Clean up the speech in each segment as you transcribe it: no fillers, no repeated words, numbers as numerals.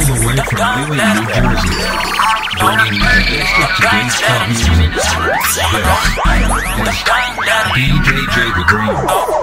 all the way from Ely, New Jersey, bringing you the best of today's pop music with DJ J. The Green.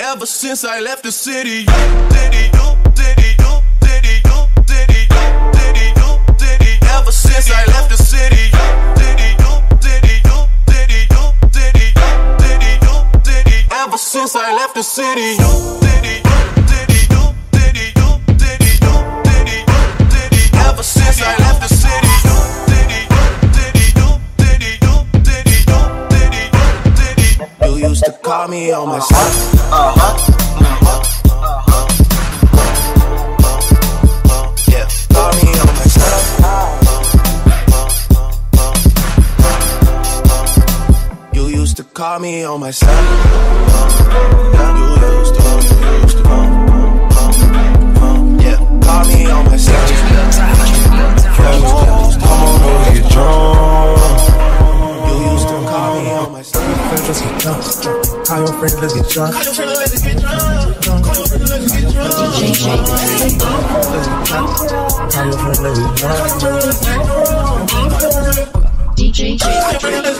Ever since I left the city, me on my socks. Yeah, got me on my socks. You used to call me on my socks. Call your friend, let's get drunk. Call your friend, let's get drunk. Call your friend, let's get drunk. Call your friend, let's get drunk. DJ Jay. Call your friend, let's get drunk. Call your friend, let's get drunk. Call your friend, let's get drunk.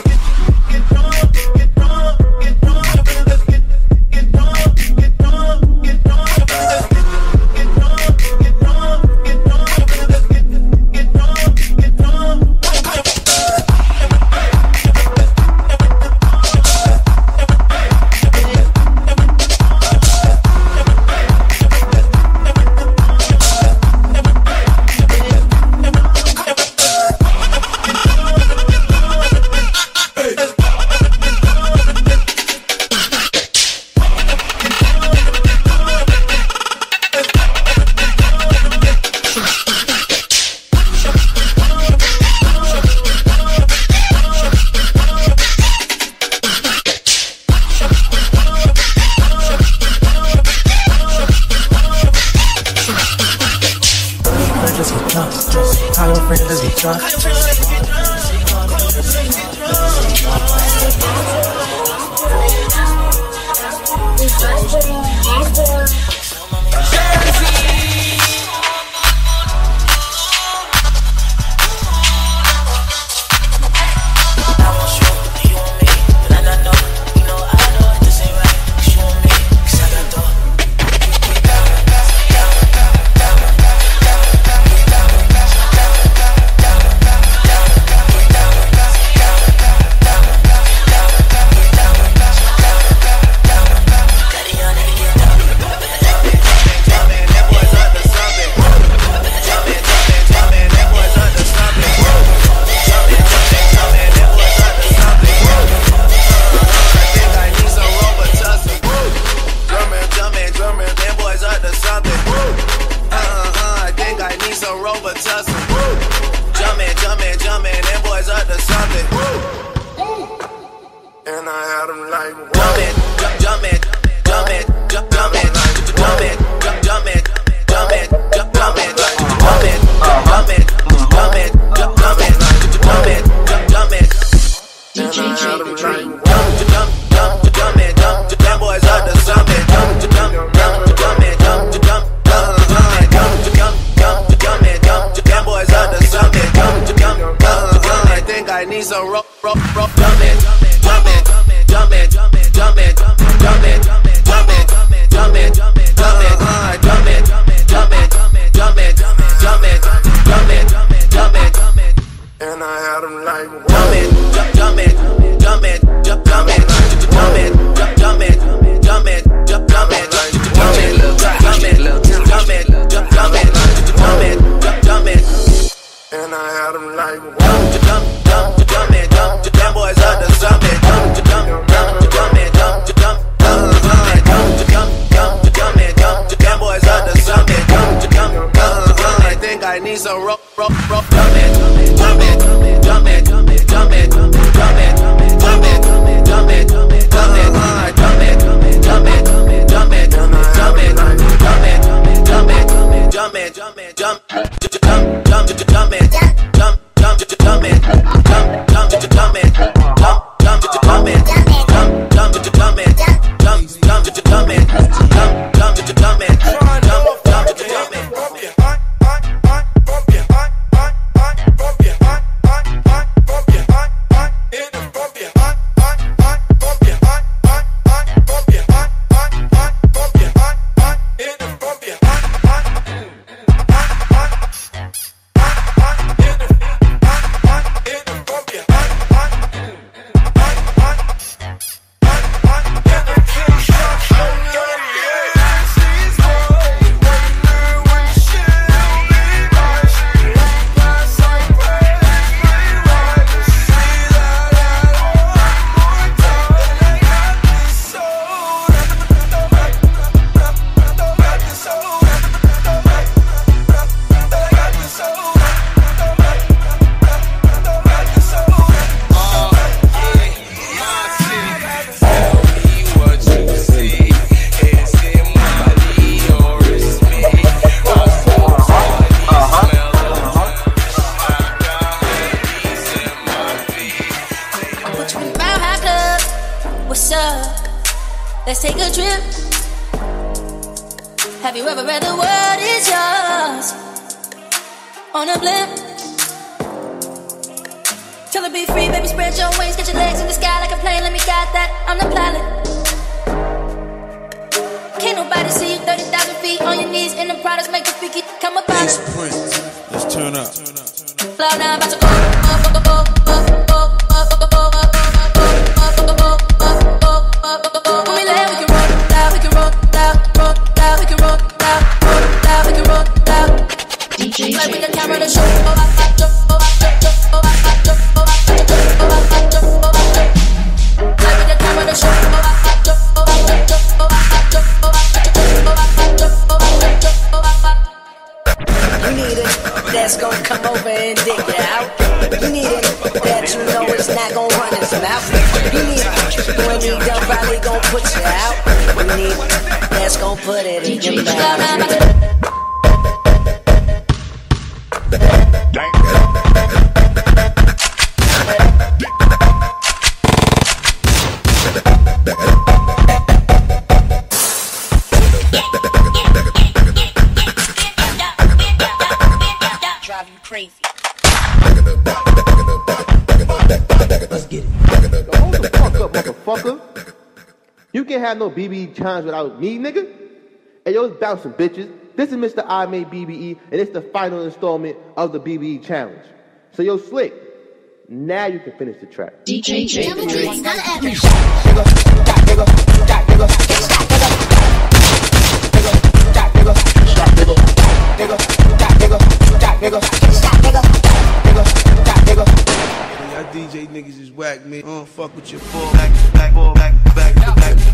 I want you with you and me, but I know, you know I know this ain't right. Cause you and me, cause I got dope. And I had him like, I need some rope, dumb it, and I had him like I need some rope, let's take a trip. Have you ever read the world is yours on a blimp? Tryna be free, baby, spread your wings, get your legs in the sky like a plane. Let me guide that, I'm the pilot. Can't nobody see you 30,000 feet on your knees in the products, make your freaky come up on it. Let's turn up. Cloud nine, about to go, have no BBE challenge without me, nigga. Hey, yo, it's bouncing, bitches. This is Mr. I Made BBE, and it's the final installment of the BBE challenge. So, yo, Slick, now you can finish the track. DJ Y'all DJ niggas is whack, man. I don't fuck with your full back, back, back, back, back.